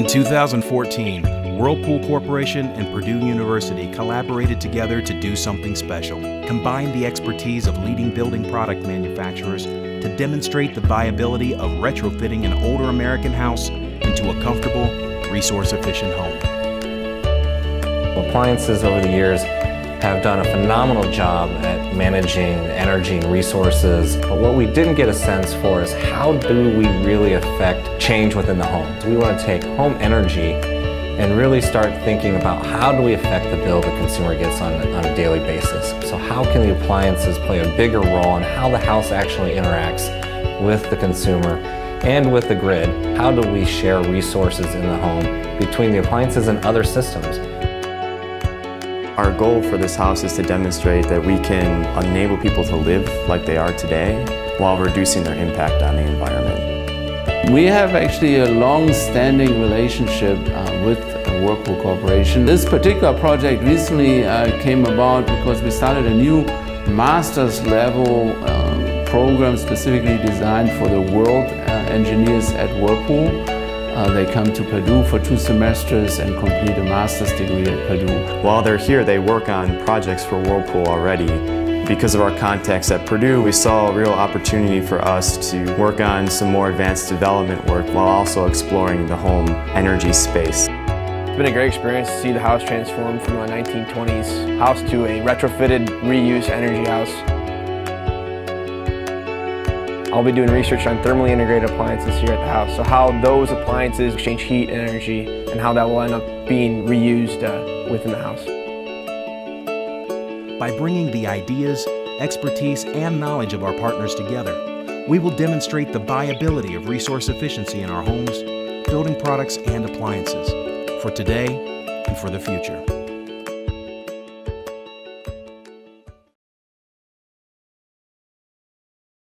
In 2014, Whirlpool Corporation and Purdue University collaborated together to do something special, combine the expertise of leading building product manufacturers to demonstrate the viability of retrofitting an older American house into a comfortable, resource-efficient home. Appliances over the years have done a phenomenal job at managing energy and resources, but what we didn't get a sense for is how do we really affect change within the home. We want to take home energy and really start thinking about how do we affect the bill the consumer gets on a daily basis. So how can the appliances play a bigger role in how the house actually interacts with the consumer and with the grid? How do we share resources in the home between the appliances and other systems? Our goal for this house is to demonstrate that we can enable people to live like they are today while reducing their impact on the environment. We have actually a long-standing relationship with Whirlpool Corporation. This particular project recently came about because we started a new master's level program specifically designed for the world engineers at Whirlpool. They come to Purdue for 2 semesters and complete a master's degree at Purdue. While they're here, they work on projects for Whirlpool already. Because of our contacts at Purdue, we saw a real opportunity for us to work on some more advanced development work while also exploring the home energy space. It's been a great experience to see the house transformed from a 1920s house to a retrofitted, reuse energy house. I'll be doing research on thermally integrated appliances here at the house, so how those appliances exchange heat and energy and how that will end up being reused within the house. By bringing the ideas, expertise, and knowledge of our partners together, we will demonstrate the viability of resource efficiency in our homes, building products, and appliances for today and for the future.